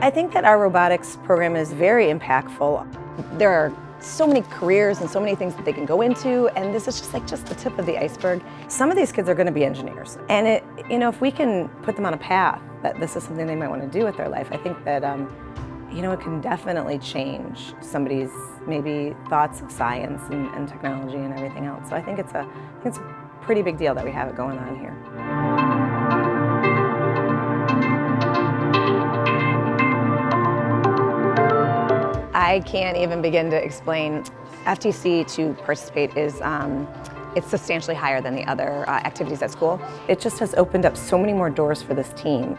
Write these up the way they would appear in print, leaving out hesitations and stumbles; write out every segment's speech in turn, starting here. I think that our robotics program is very impactful. There are so many careers and so many things that they can go into, and this is just the tip of the iceberg. Some of these kids are going to be engineers, and if we can put them on a path that this is something they might want to do with their life, I think that it can definitely change somebody's maybe thoughts of science and technology and everything else. So I think it's a pretty big deal that we have it going on here. I can't even begin to explain. FTC to participate is it's substantially higher than the other activities at school. It just has opened up so many more doors for this team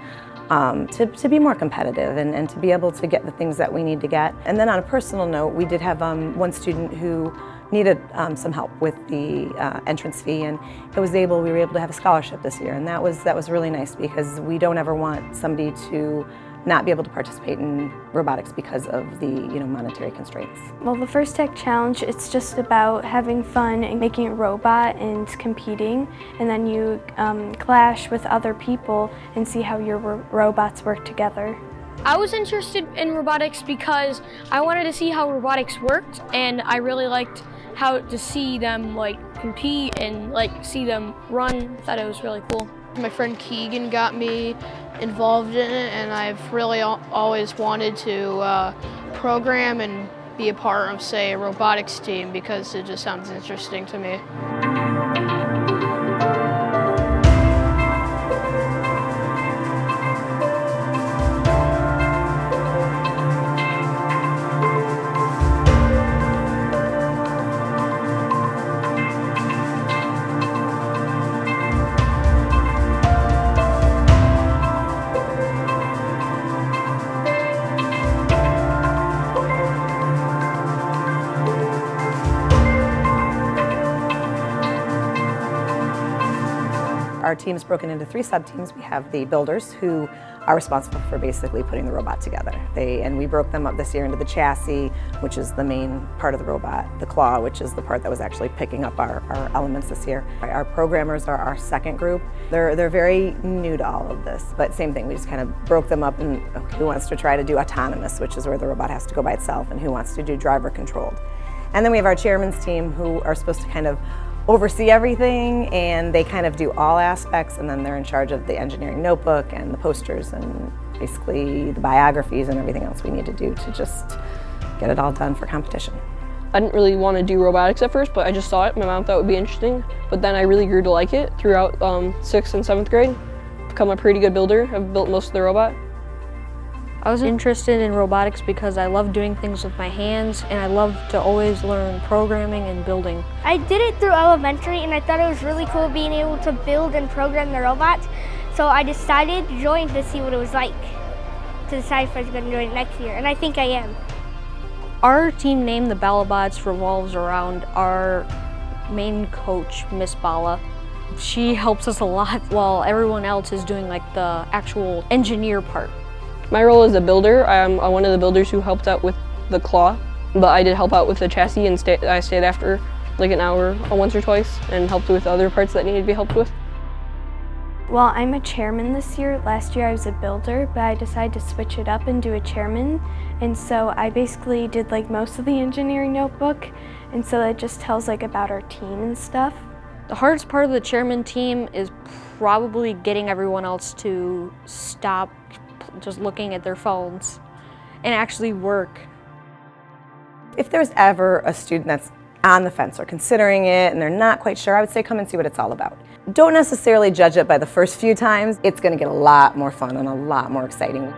to be more competitive and to be able to get the things that we need to get. And then on a personal note, we did have one student who needed some help with the entrance fee, and we were able to have a scholarship this year, and that was really nice, because we don't ever want somebody to not be able to participate in robotics because of the monetary constraints. Well, the FIRST Tech Challenge, it's just about having fun and making a robot and competing, and then you clash with other people and see how your robots work together. I was interested in robotics because I wanted to see how robotics worked, and I really liked how to see them compete and see them run. I thought it was really cool. My friend Keegan got me involved in it, and I've really always wanted to program and be a part of, say, a robotics team, because it just sounds interesting to me. Our team is broken into 3 sub-teams. We have the builders, who are responsible for basically putting the robot together. We broke them up this year into the chassis, which is the main part of the robot, the claw, which is the part that was actually picking up our elements this year. Our programmers are our second group. They're very new to all of this, but same thing, we just kind of broke them up, and who wants to try to do autonomous, which is where the robot has to go by itself, and who wants to do driver controlled. And then we have our chairman's team, who are supposed to kind of oversee everything, and they kind of do all aspects, and then they're in charge of the engineering notebook and the posters and basically the biographies and everything else we need to do to just get it all done for competition. I didn't really want to do robotics at first, but I just saw it. My mom thought it would be interesting, but then I really grew to like it throughout 6th and 7th grade. I've become a pretty good builder. I've built most of the robot. I was interested in robotics because I love doing things with my hands, and I love to always learn programming and building. I did it through elementary, and I thought it was really cool being able to build and program the robots. So I decided to join to see what it was like, to decide if I was going to join next year, and I think I am. Our team name, the Balabots, revolves around our main coach, Miss Bala. She helps us a lot while everyone else is doing the actual engineer part. My role is a builder. I'm one of the builders who helped out with the claw, but I did help out with the chassis, and I stayed after an hour once or twice and helped with other parts that needed to be helped with. Well, I'm a chairman this year. Last year I was a builder, but I decided to switch it up and do a chairman, and so I basically did most of the engineering notebook, and so that just tells about our team and stuff. The hardest part of the chairman team is probably getting everyone else to stop just looking at their phones and actually work. If there's ever a student that's on the fence or considering it and they're not quite sure, I would say come and see what it's all about. Don't necessarily judge it by the first few times. It's going to get a lot more fun and a lot more exciting.